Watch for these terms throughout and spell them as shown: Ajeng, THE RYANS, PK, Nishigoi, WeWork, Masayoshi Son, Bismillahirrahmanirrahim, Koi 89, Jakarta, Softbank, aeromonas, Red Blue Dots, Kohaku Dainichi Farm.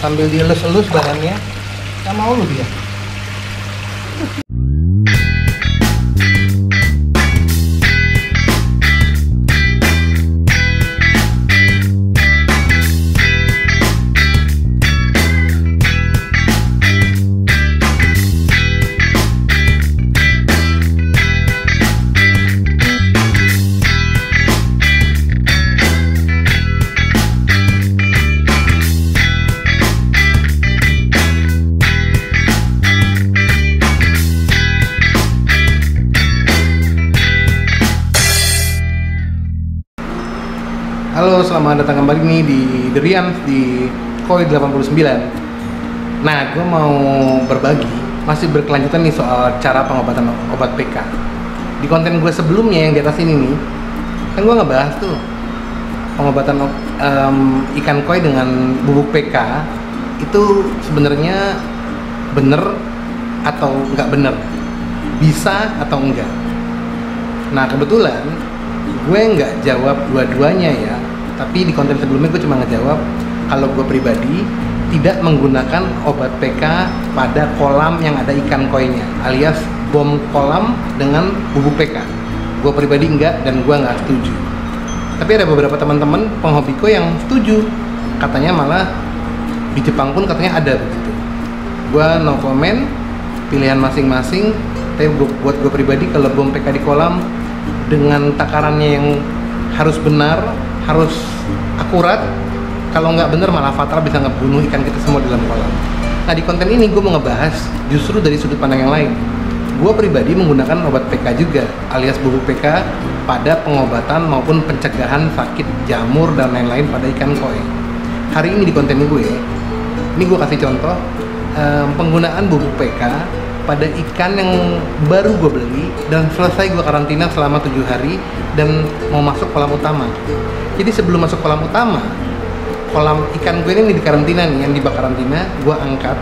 sambil dielus-elus bahannya. Nggak mau lu dia. Halo, selamat datang kembali nih di The Ryans di Koi 89. Nah, gue mau berbagi, masih berkelanjutan nih soal cara pengobatan obat PK. Di konten gue sebelumnya yang di atas ini nih, kan gue ngebahas tuh pengobatan ikan koi dengan bubuk PK itu sebenarnya bener atau nggak bener, bisa atau enggak. Nah, kebetulan gue nggak jawab dua-duanya ya, tapi di konten sebelumnya gue cuma ngejawab kalau gue pribadi tidak menggunakan obat PK pada kolam yang ada ikan koinya, alias bom kolam dengan bubuk PK. Gue pribadi enggak, dan gue nggak setuju. Tapi ada beberapa teman-teman penghobi koi yang setuju, katanya malah di Jepang pun katanya ada begitu. Gue no comment, pilihan masing-masing. Tapi buat gue pribadi, kalau bom PK di kolam dengan takarannya yang harus benar, harus akurat. Kalau nggak bener malah fatal, bisa ngebunuh ikan kita semua dalam kolam. Nah, di konten ini gue mau ngebahas justru dari sudut pandang yang lain. Gue pribadi menggunakan obat PK juga, alias bubuk PK pada pengobatan maupun pencegahan sakit jamur dan lain-lain pada ikan koi. Hari ini di konten ini gue kasih contoh penggunaan bubuk PK pada ikan yang baru gue beli dan selesai gue karantina selama 7 hari dan mau masuk kolam utama. Jadi sebelum masuk kolam utama, kolam ikan gue ini di karantina nih, yang di bak karantina gue angkat,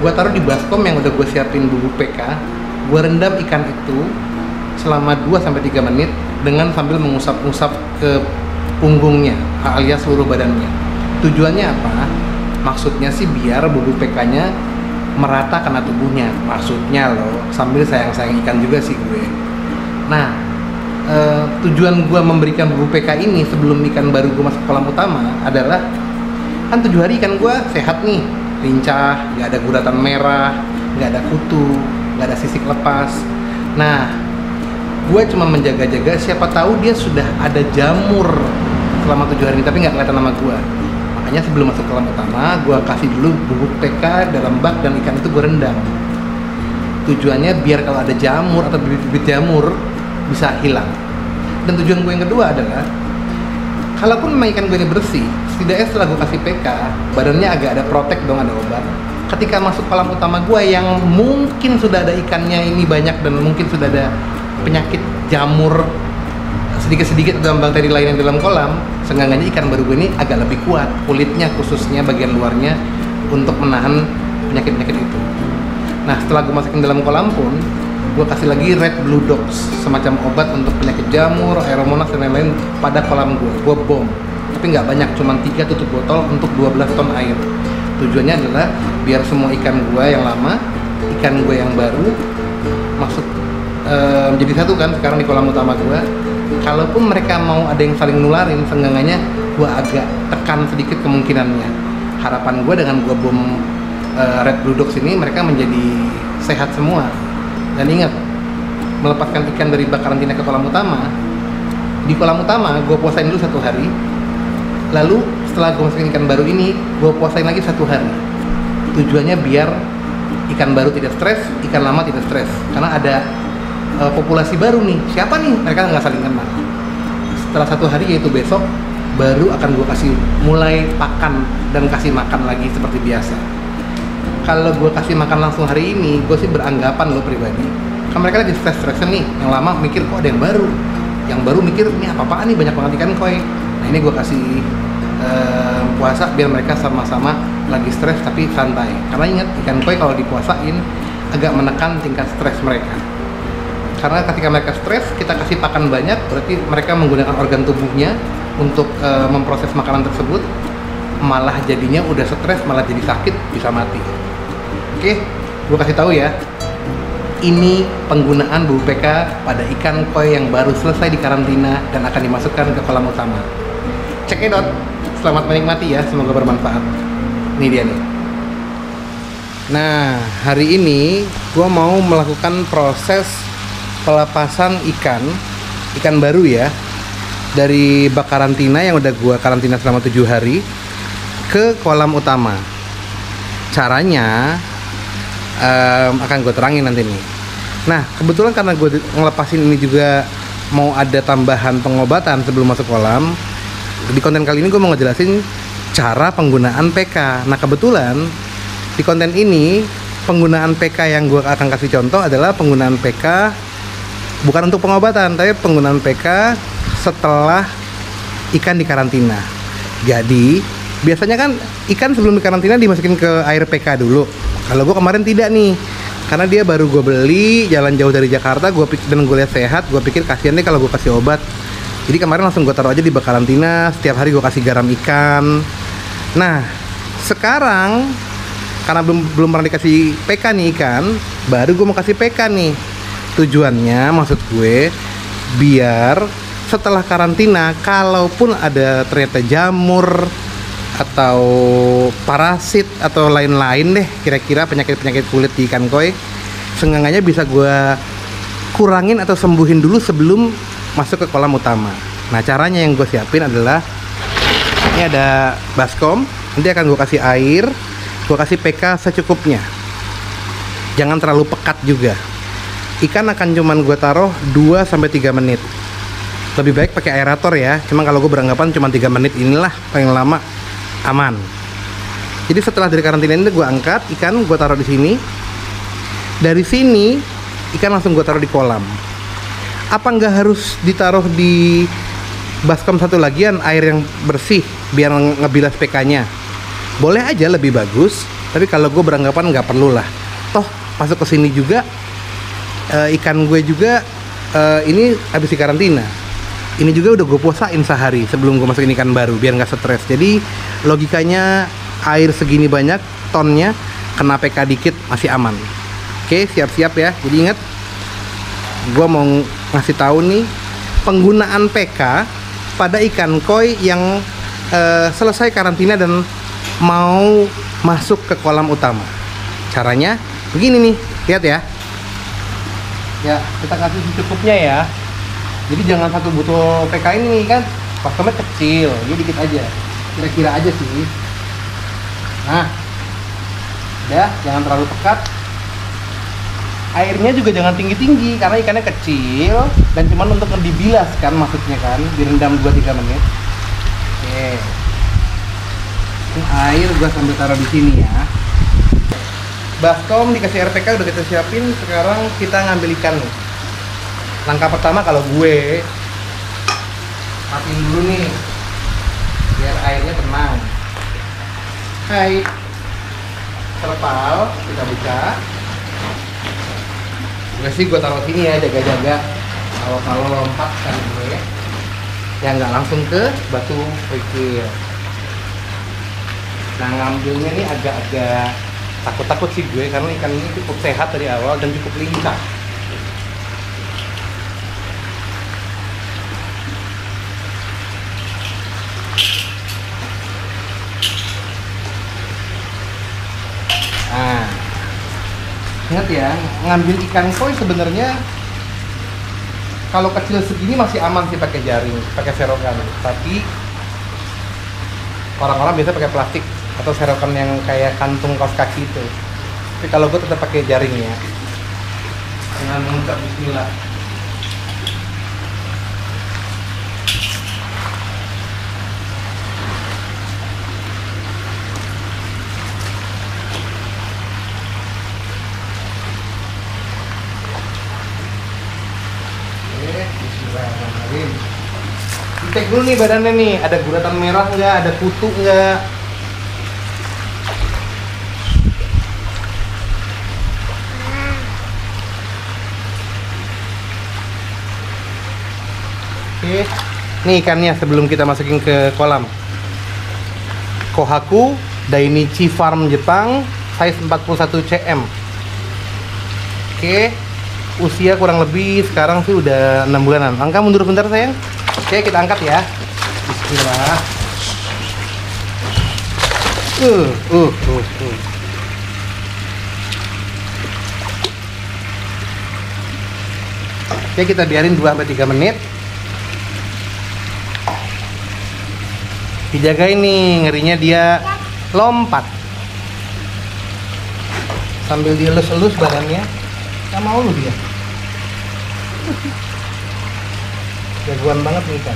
gue taruh di baskom yang udah gue siapin bubuk PK. Gue rendam ikan itu selama 2-3 menit dengan sambil mengusap-usap ke punggungnya alias seluruh badannya. Tujuannya apa? Maksudnya sih biar bubuk PK-nya merata karena tubuhnya, maksudnya loh, sambil sayang-sayang ikan juga sih gue. Nah, tujuan gue memberikan bubuk PK ini sebelum ikan baru gue masuk kolam utama adalah, kan 7 hari ikan gue sehat nih, lincah, gak ada guratan merah, gak ada kutu, gak ada sisik lepas. Nah, gue cuma menjaga-jaga, siapa tahu dia sudah ada jamur selama 7 hari ini, tapi gak kelihatan sama gue. Sebelum masuk kolam utama, gue kasih dulu bubuk PK dalam bak dan ikan itu gue rendam. Tujuannya biar kalau ada jamur atau bibit-bibit jamur bisa hilang. Dan tujuan gue yang kedua adalah, kalaupun memang ikan gue ini bersih, setidaknya setelah gue kasih PK, badannya agak ada protek dong, ada obat. Ketika masuk kolam utama gue yang mungkin sudah ada ikannya ini banyak dan mungkin sudah ada penyakit jamur sedikit-sedikit dalam bakteri lainnya dalam kolam, seenggaknya ikan baru gue ini agak lebih kuat, kulitnya khususnya bagian luarnya, untuk menahan penyakit-penyakit itu. Nah, setelah gue masukin dalam kolam pun, gue kasih lagi Red Blue Dots, semacam obat untuk penyakit jamur, aeromonas dan lain-lain pada kolam gue. Gue bom, tapi nggak banyak, cuma 3 tutup botol untuk 12 ton air. Tujuannya adalah biar semua ikan gue yang lama, ikan gue yang baru masuk menjadi satu kan sekarang di kolam utama gue. Kalaupun mereka mau ada yang saling nularin, seenggaknya gue agak tekan sedikit kemungkinannya. Harapan gue dengan gue bom Red Blue Dogs ini, mereka menjadi sehat semua. Dan ingat, melepaskan ikan dari bak karantina ke kolam utama, di kolam utama gue puasain dulu 1 hari, lalu setelah gue masukin ikan baru ini, gue puasain lagi 1 hari. Tujuannya biar ikan baru tidak stres, ikan lama tidak stres, karena ada populasi baru nih, siapa nih, mereka nggak saling kenal. Setelah 1 hari, yaitu besok, baru akan gue kasih mulai pakan dan kasih makan lagi seperti biasa. Kalau gue kasih makan langsung hari ini, gue sih beranggapan lo pribadi, kan mereka lagi stres-stresnya nih, yang lama mikir kok ada yang baru, yang baru mikir ini apa-apaan nih, banyak banget ikan koi. Nah, ini gue kasih puasa biar mereka sama-sama lagi stres tapi santai, karena ingat, ikan koi kalau dipuasain agak menekan tingkat stres mereka. Karena ketika mereka stres, kita kasih pakan banyak, berarti mereka menggunakan organ tubuhnya untuk memproses makanan tersebut. malah jadinya udah stres, malah jadi sakit, bisa mati. Oke, gue kasih tahu ya. Ini penggunaan bulu PK pada ikan koi yang baru selesai dikarantina dan akan dimasukkan ke kolam utama. Check it out. Selamat menikmati ya, semoga bermanfaat. Ini dia nih. Nah, hari ini gue mau melakukan proses pelepasan ikan baru ya, dari bak karantina yang udah gue karantina selama 7 hari ke kolam utama. Caranya akan gue terangin nanti nih. Nah, kebetulan karena gue ngelepasin ini juga mau ada tambahan pengobatan sebelum masuk kolam. Di konten kali ini gue mau ngejelasin cara penggunaan PK. Nah, kebetulan di konten ini penggunaan PK yang gue akan kasih contoh adalah penggunaan PK bukan untuk pengobatan, tapi penggunaan PK setelah ikan dikarantina. Jadi biasanya kan ikan sebelum dikarantina dimasukin ke air PK dulu. Kalau gue kemarin tidak nih, karena dia baru gue beli, jalan jauh dari Jakarta, gue lihat sehat, gue pikir kasihan deh kalau gue kasih obat. Jadi kemarin langsung gue taruh aja di bak karantina, setiap hari gue kasih garam ikan. Nah, sekarang karena belum pernah dikasih PK nih ikan, baru gue mau kasih PK nih. Tujuannya maksud gue biar setelah karantina, kalaupun ada ternyata jamur atau parasit atau lain-lain deh, kira-kira penyakit-penyakit kulit di ikan koi, seenggaknya bisa gue kurangin atau sembuhin dulu sebelum masuk ke kolam utama. Nah, caranya yang gue siapin adalah ini ada baskom, nanti akan gue kasih air, gue kasih PK secukupnya, jangan terlalu pekat juga. Ikan akan cuman gue taruh 2-3 menit, lebih baik pakai aerator ya, cuman kalau gue beranggapan cuma 3 menit inilah paling lama, aman. Jadi setelah dari karantina ini gue angkat ikan, gue taruh di sini. Dari sini ikan langsung gue taruh di kolam. Apa nggak harus ditaruh di baskom satu lagian air yang bersih biar ngebilas PK-nya? Boleh aja, lebih bagus, tapi kalau gue beranggapan nggak perlu lah. Toh masuk ke sini juga ikan gue juga ini habis di karantina. Ini juga udah gue puasain sehari sebelum gue masukin ikan baru biar nggak stres. Jadi logikanya air segini banyak tonnya, kena PK dikit masih aman. Oke, siap-siap ya. Jadi ingat, gue mau ngasih tahu nih penggunaan PK pada ikan koi yang selesai karantina dan mau masuk ke kolam utama. Caranya begini nih, lihat ya. Ya, kita kasih secukupnya ya. Jadi jangan satu butuh PK ini kan, baskomnya kecil, jadi dikit aja, kira-kira aja sih. Nah, udah, jangan terlalu pekat. Airnya juga jangan tinggi-tinggi karena ikannya kecil dan cuman untuk dibilas kan maksudnya kan, direndam 2-3 menit. Oke, ini air gua sambil taruh di sini ya. Baskom dikasih RPK udah kita siapin, sekarang kita ngambil ikan. Langkah pertama kalau gue matiin dulu nih biar airnya tenang. Hai, terpal kita buka. Gue sih gue taruh sini ya, jaga-jaga kalau lompat kan gue ya nggak langsung ke batu kerikil. Nah, ngambilnya nih agak-agak takut-takut sih gue karena ikan ini cukup sehat dari awal dan cukup lincah. Ingat ya, ngambil ikan koi sebenarnya kalau kecil segini masih aman sih pakai jaring, pakai serokan. Tapi orang-orang biasa pakai plastik atau serokan yang kayak kantung kaos kaki itu. Tapi kalau gue tetap pakai jaringnya. Dengan mengucap bismillah. Cek dulu nih badannya nih, ada guratan merah nggak, ada kutu nggak. Oke, nih ikannya sebelum kita masukin ke kolam. Kohaku Dainichi Farm Jepang, size 41 cm. Oke, usia kurang lebih sekarang sih udah 6 bulanan. Angka mundur bentar sayang. Oke, kita angkat ya. Bismillah. Oke, kita biarin 2-3 menit. Dijaga ini, ngerinya dia lompat. Sambil dielus-elus badannya. Nggak mau lu dia. Jagoan banget nih kan.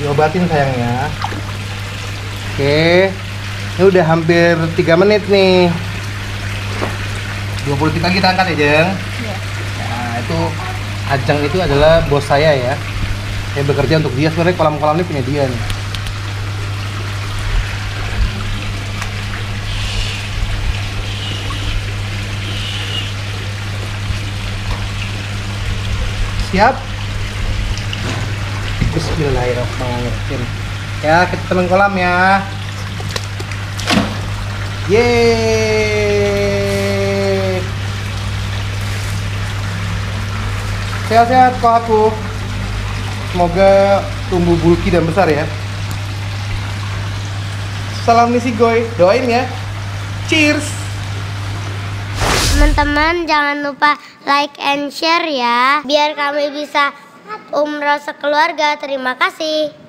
Diobatin sayangnya. Oke. Ini udah hampir 3 menit nih. 20 detik lagi kita angkat ya, Jeng? Iya. Nah, itu Ajeng itu adalah bos saya ya. Saya bekerja untuk dia, sebenarnya kolam-kolam ini punya dia nih. Siap. Bismillahirrahmanirrahim. Ya, kita temen kolam ya. Yeay. Sehat-sehat kok aku. Semoga tumbuh bulky dan besar ya. Salam Nishigoi, doain ya. Cheers. Teman-teman jangan lupa like and share ya, biar kami bisa umroh sekeluarga. Terima kasih.